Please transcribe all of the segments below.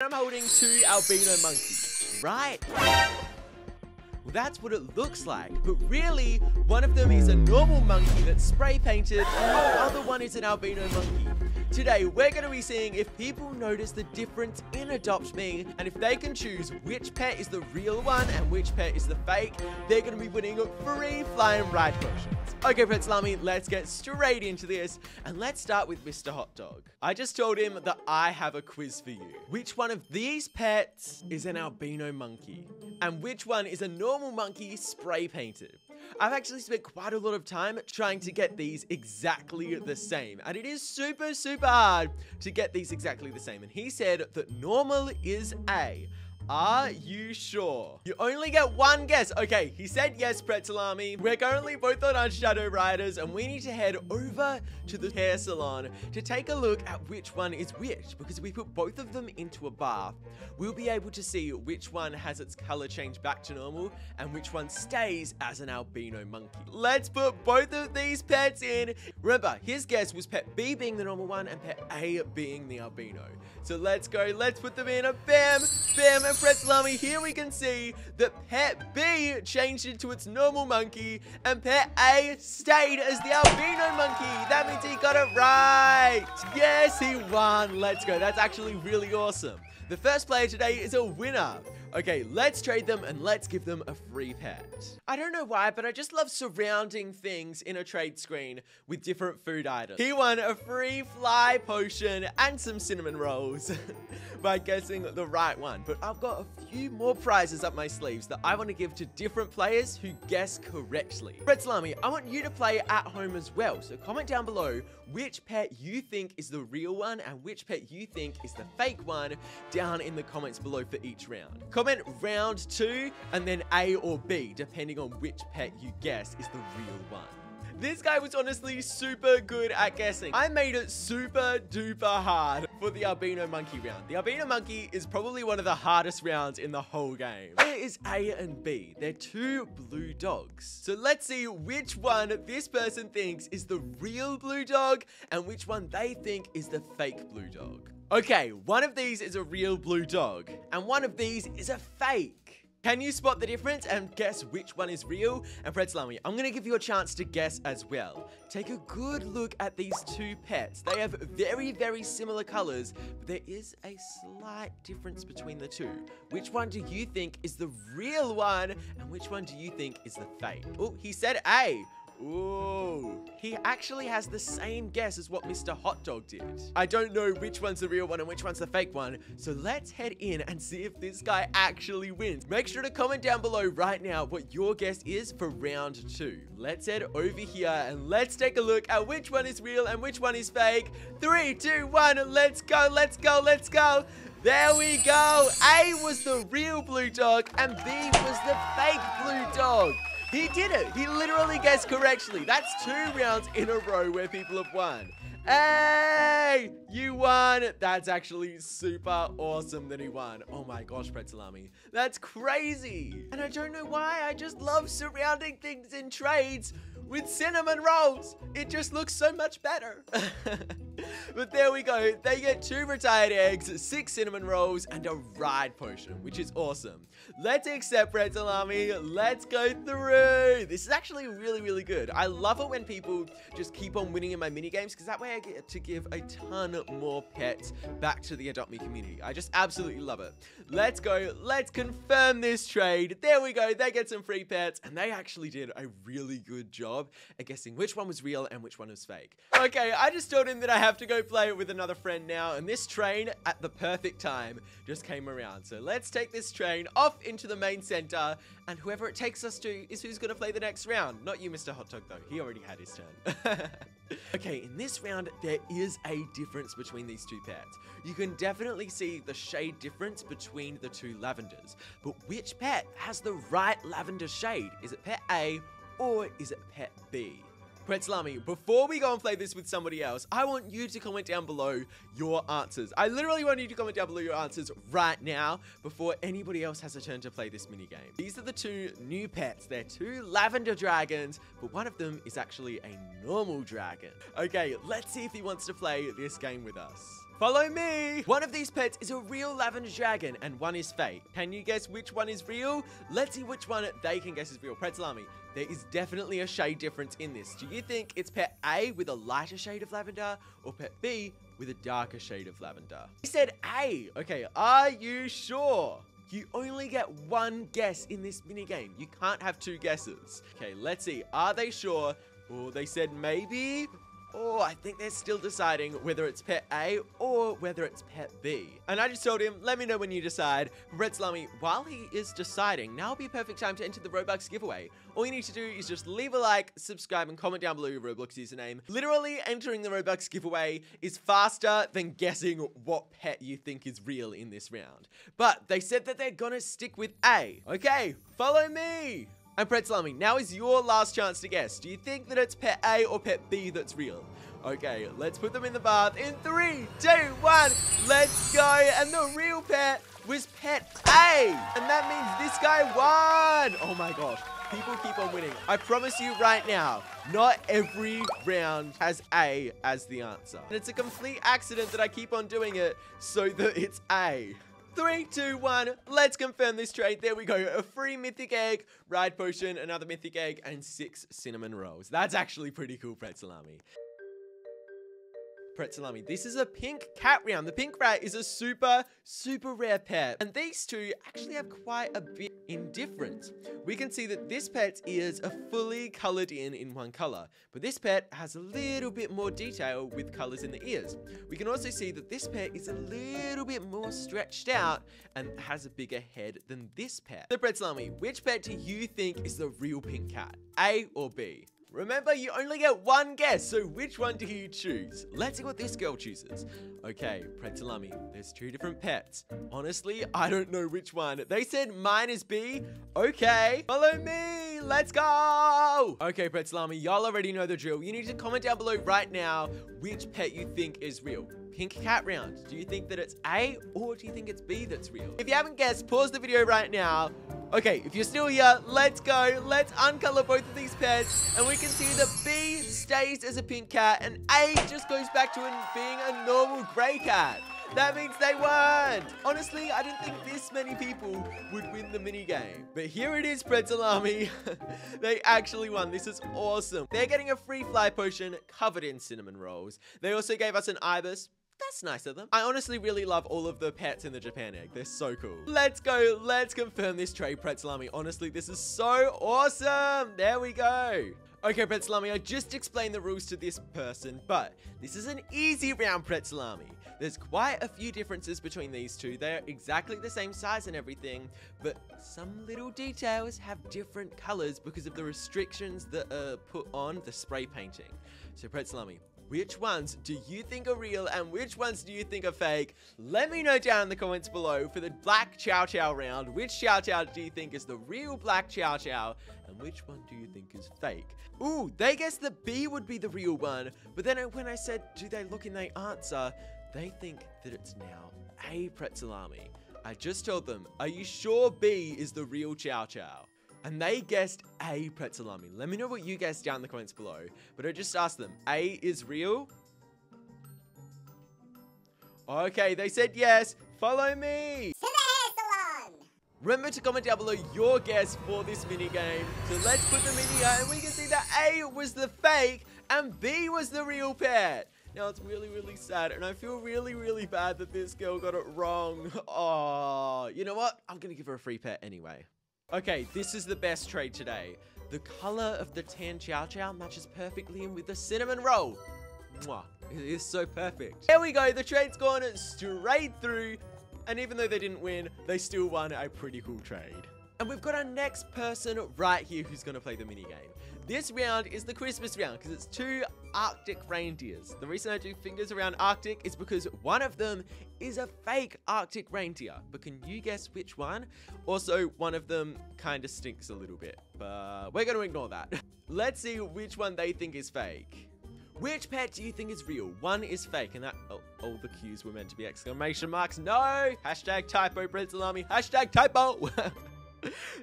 I'm holding two albino monkeys, right? Well, that's what it looks like, but really, one of them is a normal monkey that's spray painted, and the other one is an albino monkey. Today, we're going to be seeing if people notice the difference in Adopt Me, and if they can choose which pet is the real one and which pet is the fake, they're going to be winning free flying ride potions. Okay, Pretzel Army, let's get straight into this, and let's start with Mr. Hot Dog. I just told him that I have a quiz for you. Which one of these pets is an albino monkey? And which one is a normal monkey spray painted? I've actually spent quite a lot of time trying to get these exactly the same, and it is super, super hard to get these exactly the same. And he said that normal is A. Are you sure? You only get one guess. Okay, he said yes, Pretzel Army. We're currently both on our Shadow Riders, and we need to head over to the hair salon to take a look at which one is which, because if we put both of them into a bath, we'll be able to see which one has its color change back to normal and which one stays as an albino monkey. Let's put both of these pets in. Remember, his guess was pet B being the normal one and pet A being the albino. So let's go, let's put them in. Bam, bam, and Pretzel Army, here we can see that pet B changed into its normal monkey and pet A stayed as the albino monkey. That means he got it right. Yes, he won. Let's go. That's actually really awesome. The first player today is a winner. Okay, let's trade them and let's give them a free pet. I don't know why, but I just love surrounding things in a trade screen with different food items. He won a free fly potion and some cinnamon rolls by guessing the right one. But I've got a few more prizes up my sleeves that I want to give to different players who guess correctly. Pretzel Army, I want you to play at home as well. So comment down below which pet you think is the real one and which pet you think is the fake one down in the comments below for each round. Comment round 2 and then A or B, depending on which pet you guess is the real one. This guy was honestly super good at guessing. I made it super duper hard for the albino monkey round. The albino monkey is probably one of the hardest rounds in the whole game. Here is A and B. They're two blue dogs. So let's see which one this person thinks is the real blue dog and which one they think is the fake blue dog. Okay, one of these is a real blue dog, and one of these is a fake. Can you spot the difference and guess which one is real? And Pretzel Army, I'm gonna give you a chance to guess as well. Take a good look at these two pets. They have very, very similar colors, but there is a slight difference between the two. Which one do you think is the real one, and which one do you think is the fake? Oh, he said A. Ooh, he actually has the same guess as what Mr. Hot Dog did. I don't know which one's the real one and which one's the fake one, so let's head in and see if this guy actually wins. Make sure to comment down below right now what your guess is for round 2. Let's head over here and let's take a look at which one is real and which one is fake. 3, 2, 1, let's go, let's go, let's go. There we go. A was the real blue dog and B was the fake blue dog. He did it! He literally guessed correctly. That's 2 rounds in a row where people have won. Hey! You won! That's actually super awesome that he won. Oh my gosh, Pretzel Army. That's crazy! And I don't know why, I just love surrounding things in trades with cinnamon rolls. It just looks so much better. But there we go. They get 2 retired eggs, 6 cinnamon rolls, and a ride potion, which is awesome. Let's accept Pretzel Army. Let's go through. This is actually really, really good. I love it when people just keep on winning in my mini games, because that way I get to give a ton more pets back to the Adopt Me community. I just absolutely love it. Let's go. Let's confirm this trade. There we go. They get some free pets, and they actually did a really good job at guessing which one was real and which one was fake. Okay, I just told him that I have to go play with another friend now, and this train at the perfect time just came around. So let's take this train off into the main center, and whoever it takes us to is who's gonna play the next round. Not you, Mr. Hot Dog, though. He already had his turn. Okay, in this round, there is a difference between these two pets. You can definitely see the shade difference between the two lavenders, but which pet has the right lavender shade? Is it pet A or is it pet B? Pretzel Army, before we go and play this with somebody else, I want you to comment down below your answers. I literally want you to comment down below your answers right now before anybody else has a turn to play this minigame. These are the two new pets. They're two lavender dragons, but one of them is actually a normal dragon. Okay, let's see if he wants to play this game with us. Follow me! One of these pets is a real lavender dragon and one is fake. Can you guess which one is real? Let's see which one they can guess is real. Pretzel Army, there is definitely a shade difference in this. Do you think it's pet A with a lighter shade of lavender or pet B with a darker shade of lavender? He said A. Okay, are you sure? You only get one guess in this minigame. You can't have two guesses. Okay, let's see. Are they sure? Oh, they said maybe. Oh, I think they're still deciding whether it's pet A or whether it's pet B. And I just told him, let me know when you decide. Pretzel Army, while he is deciding, now would be a perfect time to enter the Robux giveaway. All you need to do is just leave a like, subscribe, and comment down below your Roblox username. Literally entering the Robux giveaway is faster than guessing what pet you think is real in this round. But they said that they're gonna stick with A. Okay, follow me. And Pretzel Army, now is your last chance to guess. Do you think that it's pet A or pet B that's real? Okay, let's put them in the bath in 3, 2, 1. Let's go. And the real pet was pet A. And that means this guy won. Oh my gosh. People keep on winning. I promise you right now, not every round has A as the answer. And it's a complete accident that I keep on doing it so that it's A. 3, 2, 1, let's confirm this trade. There we go, a free mythic egg, ride potion, another mythic egg, and 6 cinnamon rolls. That's actually pretty cool, Pretzel Army. Pretzel Army, this is a pink cat round. The pink rat is a super, super rare pet. And these two actually have quite a bit in difference. We can see that this pet's ears are fully colored in one color. But this pet has a little bit more detail with colors in the ears. We can also see that this pet is a little bit more stretched out and has a bigger head than this pet. So Pretzel Army, which pet do you think is the real pink cat? A or B? Remember, you only get one guess, so which one do you choose? Let's see what this girl chooses. Okay, Pretzel Army, there's two different pets. Honestly, I don't know which one. They said mine is B. Okay, follow me, let's go. Okay, Pretzel Army, y'all already know the drill. You need to comment down below right now which pet you think is real. Pink cat round, do you think that it's A or do you think it's B that's real? If you haven't guessed, pause the video right now. Okay, if you're still here, let's go. Let's uncolor both of these pets. And we can see that B stays as a pink cat and A just goes back to being a normal gray cat. That means they won. Honestly, I didn't think this many people would win the minigame. But here it is, Pretzel Army. They actually won. This is awesome. They're getting a free fly potion covered in cinnamon rolls. They also gave us an Ibis. That's nice of them. I honestly really love all of the pets in the Japan egg. They're so cool. Let's go. Let's confirm this trade, Pretzel Army. Honestly, this is so awesome. There we go. Okay, Pretzel Army, I just explained the rules to this person, but this is an easy round, Pretzel Army. There's quite a few differences between these two. They're exactly the same size and everything, but some little details have different colors because of the restrictions that are put on the spray painting. So, Pretzel Army, which ones do you think are real and which ones do you think are fake? Let me know down in the comments below for the black chow chow round. Which chow chow do you think is the real black chow chow and which one do you think is fake? Ooh, they guessed that B would be the real one. But then when I said, do they look and they answer? They think that it's now A, Pretzel Army. I just told them, are you sure B is the real chow chow? And they guessed A, Pretzel Army. Let me know what you guessed down in the comments below. But I just asked them, A is real? Okay, they said yes. Follow me. To the hair salon. Remember to comment down below your guess for this minigame. So let's put them in here. And we can see that A was the fake and B was the real pet. Now, it's really, really sad, and I feel really, really bad that this girl got it wrong. Oh, you know what? I'm going to give her a free pet anyway. Okay, this is the best trade today. The color of the tan chow chow matches perfectly in with the cinnamon roll. Mwah. It is so perfect. There we go. The trade's gone straight through. And even though they didn't win, they still won a pretty cool trade. And we've got our next person right here who's going to play the minigame. This round is the Christmas round because it's two Arctic reindeers. The reason I do fingers around Arctic is because one of them is a fake Arctic reindeer. But can you guess which one? Also, one of them kind of stinks a little bit, but we're going to ignore that. Let's see which one they think is fake. Which pet do you think is real? One is fake, and that... Oh, all the cues were meant to be exclamation marks. No! Hashtag typo, Pretzel Army. Hashtag typo!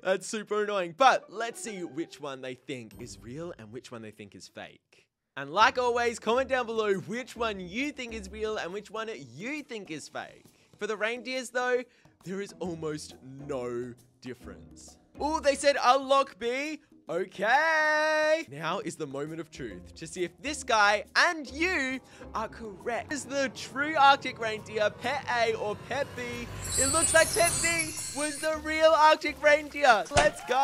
That's super annoying. But let's see which one they think is real and which one they think is fake. And like always, comment down below which one you think is real and which one you think is fake. For the reindeers though, there is almost no difference. Oh, they said unlock B. Okay. Now is the moment of truth to see if this guy and you are correct. Is the true Arctic reindeer pet A or pet B? It looks like pet B was the real Arctic reindeer. Let's go.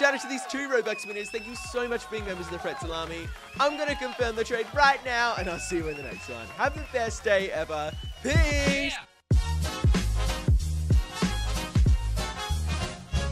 Shout out to these 2 Robux winners. Thank you so much for being members of the Pretzel Army. I'm going to confirm the trade right now and I'll see you in the next one. Have the best day ever. Peace. Yeah.